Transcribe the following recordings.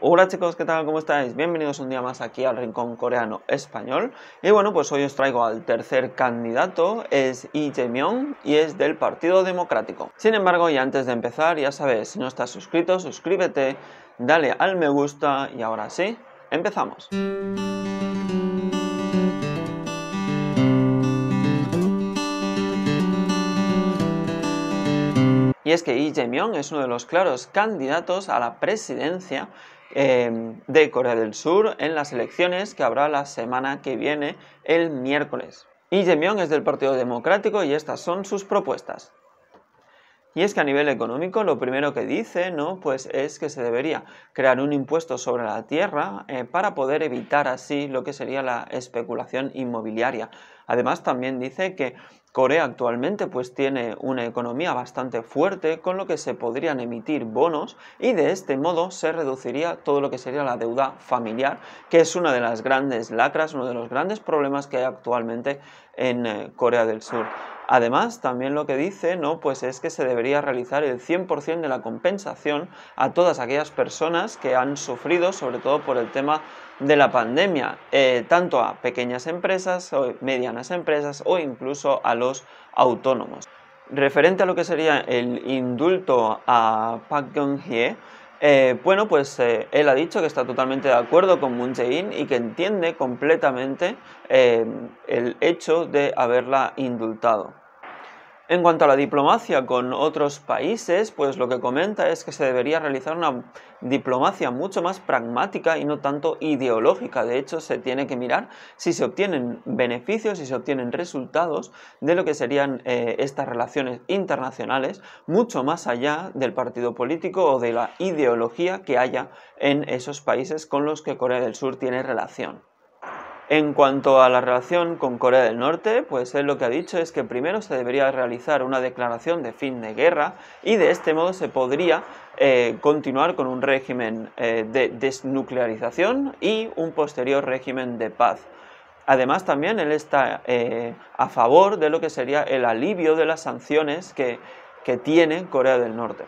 Hola chicos, ¿qué tal? ¿Cómo estáis? Bienvenidos un día más aquí al Rincón Coreano Español. Y bueno, pues hoy os traigo al tercer candidato, es Lee Jae-myung y es del Partido Democrático. Sin embargo, y antes de empezar, ya sabes, si no estás suscrito, suscríbete, dale al me gusta y ahora sí, empezamos. Y es que Lee Jae-myung es uno de los claros candidatos a la presidencia de Corea del Sur en las elecciones que habrá la semana que viene, el miércoles. Lee Jae-myung es del Partido Democrático y estas son sus propuestas. Y es que a nivel económico lo primero que dice, ¿no?, pues es que se debería crear un impuesto sobre la tierra para poder evitar así lo que sería la especulación inmobiliaria. Además también dice que Corea actualmente pues tiene una economía bastante fuerte, con lo que se podrían emitir bonos y de este modo se reduciría todo lo que sería la deuda familiar, que es una de las grandes lacras, uno de los grandes problemas que hay actualmente en Corea del Sur. Además, también lo que dice, ¿no?, pues es que se debería realizar el 100% de la compensación a todas aquellas personas que han sufrido, sobre todo por el tema de la pandemia, tanto a pequeñas empresas, o medianas empresas o incluso a los autónomos. Referente a lo que sería el indulto a Park Geun-hye, bueno, pues él ha dicho que está totalmente de acuerdo con Moon Jae-in y que entiende completamente el hecho de haberla indultado. En cuanto a la diplomacia con otros países, pues lo que comenta es que se debería realizar una diplomacia mucho más pragmática y no tanto ideológica. De hecho, se tiene que mirar si se obtienen beneficios, si se obtienen resultados de lo que serían estas relaciones internacionales, mucho más allá del partido político o de la ideología que haya en esos países con los que Corea del Sur tiene relación. En cuanto a la relación con Corea del Norte, pues él lo que ha dicho es que primero se debería realizar una declaración de fin de guerra y de este modo se podría continuar con un régimen de desnuclearización y un posterior régimen de paz. Además también él está a favor de lo que sería el alivio de las sanciones que tiene Corea del Norte.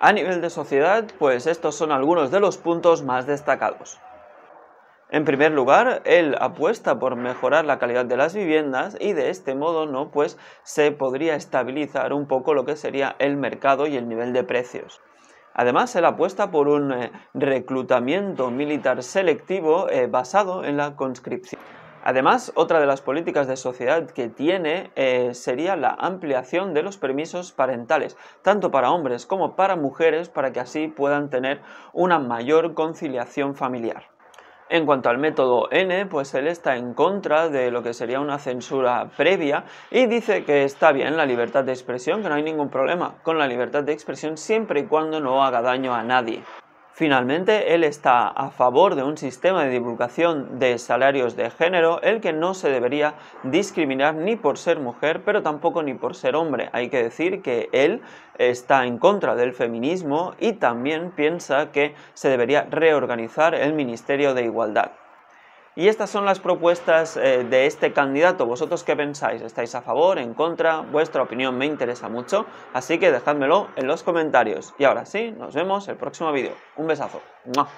A nivel de sociedad, pues estos son algunos de los puntos más destacados. En primer lugar, él apuesta por mejorar la calidad de las viviendas y de este modo, ¿no?, pues se podría estabilizar un poco lo que sería el mercado y el nivel de precios. Además, él apuesta por un reclutamiento militar selectivo basado en la conscripción. Además, otra de las políticas de sociedad que tiene sería la ampliación de los permisos parentales, tanto para hombres como para mujeres, para que así puedan tener una mayor conciliación familiar. En cuanto al método N, pues él está en contra de lo que sería una censura previa y dice que está bien la libertad de expresión, que no hay ningún problema con la libertad de expresión siempre y cuando no haga daño a nadie. Finalmente, él está a favor de un sistema de divulgación de salarios de género, el que no se debería discriminar ni por ser mujer, pero tampoco ni por ser hombre. Hay que decir que él está en contra del feminismo y también piensa que se debería reorganizar el Ministerio de Igualdad. Y estas son las propuestas de este candidato. ¿Vosotros qué pensáis? ¿Estáis a favor, en contra? Vuestra opinión me interesa mucho, así que dejádmelo en los comentarios. Y ahora sí, nos vemos el próximo vídeo. Un besazo. ¡Mua!